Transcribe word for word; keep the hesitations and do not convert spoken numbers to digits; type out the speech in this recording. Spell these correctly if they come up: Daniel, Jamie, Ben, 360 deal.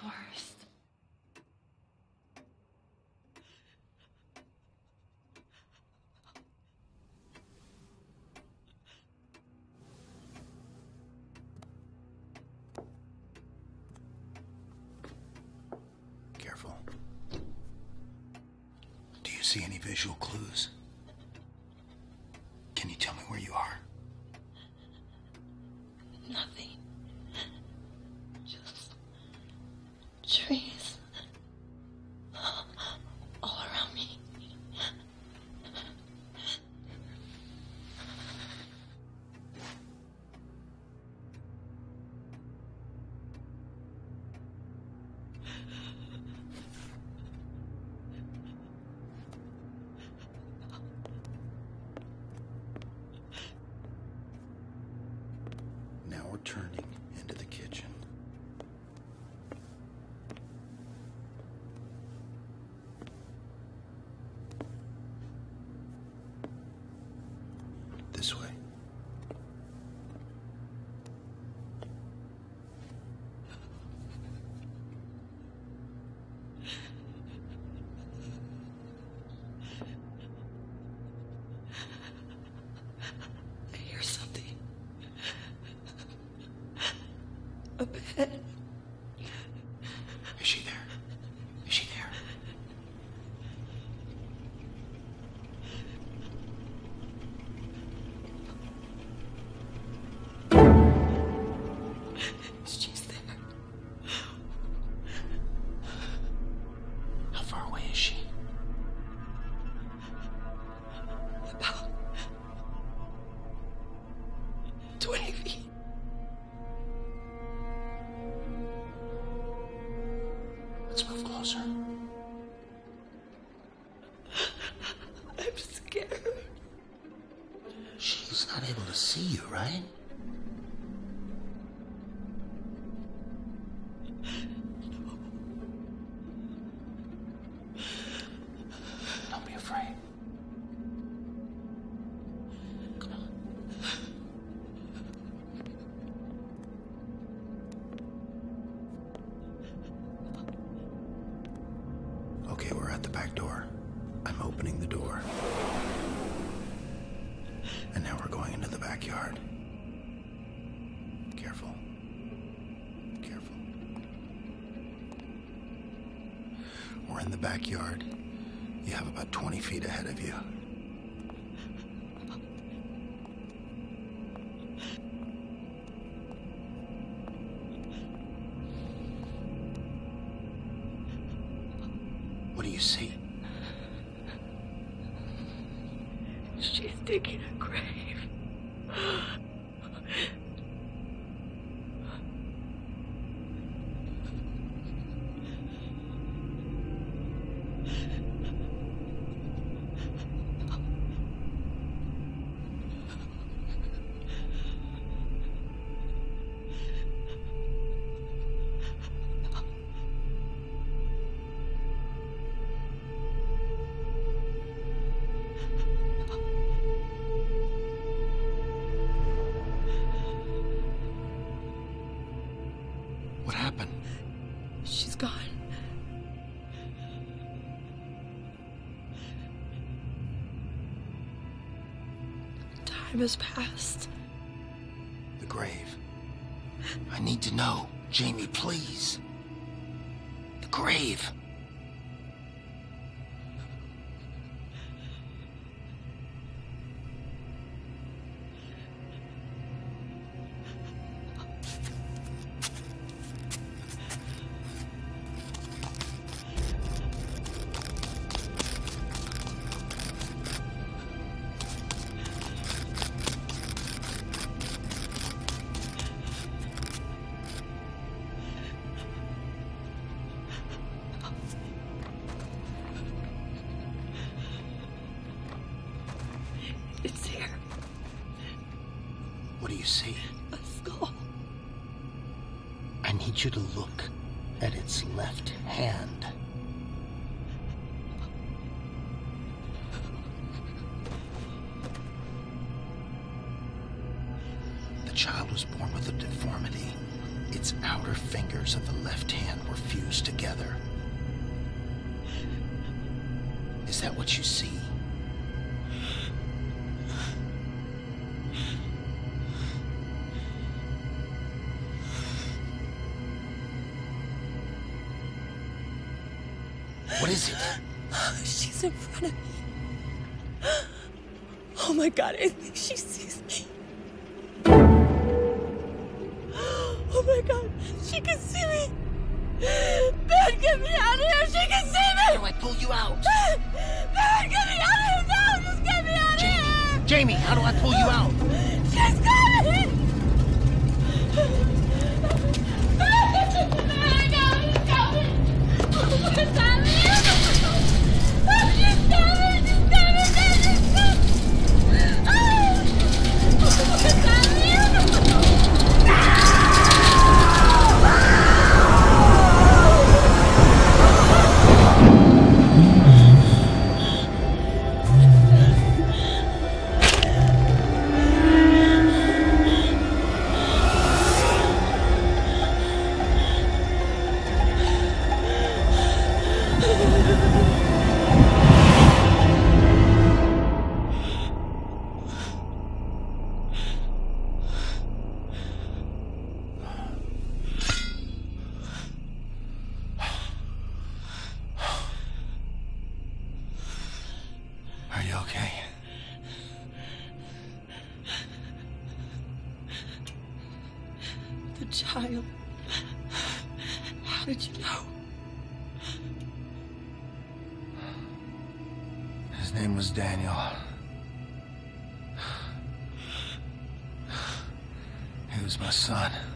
forest. Careful. Do you see any visual clues? Can you tell me where you are? Nothing. Just trees all around me. Turning into the kitchen. This way. A bed. Is she there? Is she there? She's there. How far away is she? About twenty feet. Let's move closer. I'm scared. She's not able to see you, right? No. Don't be afraid. Come on. Okay, we're at the back door. I'm opening the door. And now we're going into the backyard. Careful. Careful. We're in the backyard. You have about twenty feet ahead of you. What do you see? She's digging a grave. What happened? She's gone. Time has passed. The grave. I need to know. Jamie, please. The grave. It's here. What do you see? A skull. I need you to look at its left hand. The child was born with a deformity. Its outer fingers of the left hand were fused. Is that what you see? What is it? She's in front of me. Oh my God, I think she sees me. Oh my God, she can see me. Ben, get me out of here, she can see me! How do I pull you out? Ben, Ben, get me out of here now, just get me out Jamie, of here! Jamie, how do I pull you out? She's coming! Ben, I know, she's coming! Oh my God, she's coming, she's coming, Ben, she's coming! Oh my God! Child, how did you know? His name was Daniel. He was my son.